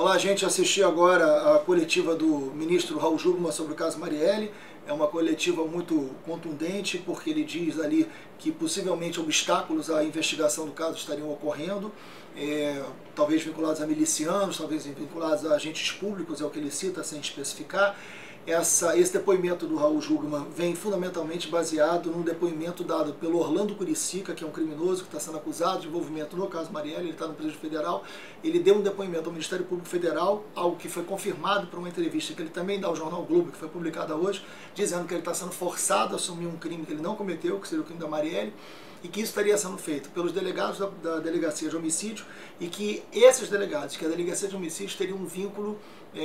Olá, gente. Assisti agora a coletiva do ministro Raul Jungmann sobre o caso Marielle. É uma coletiva muito contundente, porque ele diz ali que possivelmente obstáculos à investigação do caso estariam ocorrendo, talvez vinculados a milicianos, talvez vinculados a agentes públicos, é o que ele cita, sem especificar. Esse depoimento do Raul Jungmann vem fundamentalmente baseado num depoimento dado pelo Orlando Curicica, que é um criminoso que está sendo acusado de envolvimento no caso Marielle, ele está no presídio federal. Ele deu um depoimento ao Ministério Público Federal, algo que foi confirmado por uma entrevista que ele também dá ao Jornal Globo, que foi publicada hoje, dizendo que ele está sendo forçado a assumir um crime que ele não cometeu, que seria o crime da Marielle, e que isso estaria sendo feito pelos delegados da Delegacia de Homicídio, e que esses delegados, que a Delegacia de Homicídio teria um vínculo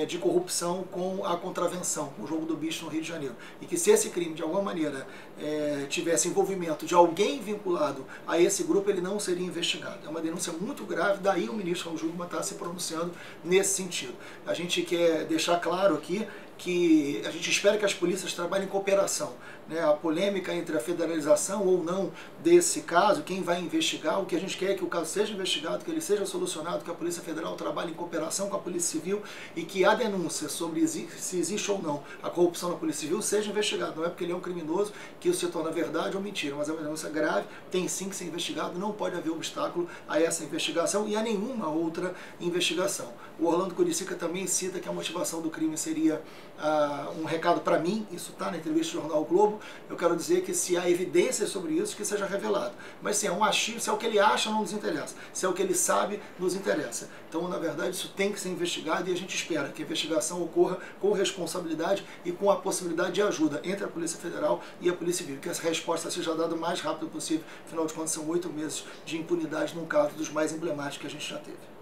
de corrupção com a contravenção, com o jogo do bicho no Rio de Janeiro. E que se esse crime, de alguma maneira, tivesse envolvimento de alguém vinculado a esse grupo, ele não seria investigado. É uma denúncia muito grave, daí o ministro Raul Jungmann está se pronunciando nesse sentido. A gente quer deixar claro aqui que a gente espera que as polícias trabalhem em cooperação, né? A polêmica entre a federalização ou não desse caso, quem vai investigar, o que a gente quer é que o caso seja investigado, que ele seja solucionado, que a Polícia Federal trabalhe em cooperação com a Polícia Civil e que a denúncia sobre se existe ou não a corrupção na Polícia Civil seja investigada. Não é porque ele é um criminoso que isso se torna verdade ou mentira, mas é uma denúncia grave, tem sim que ser investigado, não pode haver obstáculo a essa investigação e a nenhuma outra investigação. O Orlando Curicica também cita que a motivação do crime seria um recado para mim, isso está na entrevista do Jornal Globo. Eu quero dizer que se há evidências sobre isso, que seja revelado. Mas se é um achismo, se é o que ele acha, não nos interessa. Se é o que ele sabe, nos interessa. Então, na verdade, isso tem que ser investigado e a gente espera que a investigação ocorra com responsabilidade e com a possibilidade de ajuda entre a Polícia Federal e a Polícia Civil, que essa resposta seja dada o mais rápido possível. Afinal de contas, são 8 meses de impunidade num caso dos mais emblemáticos que a gente já teve.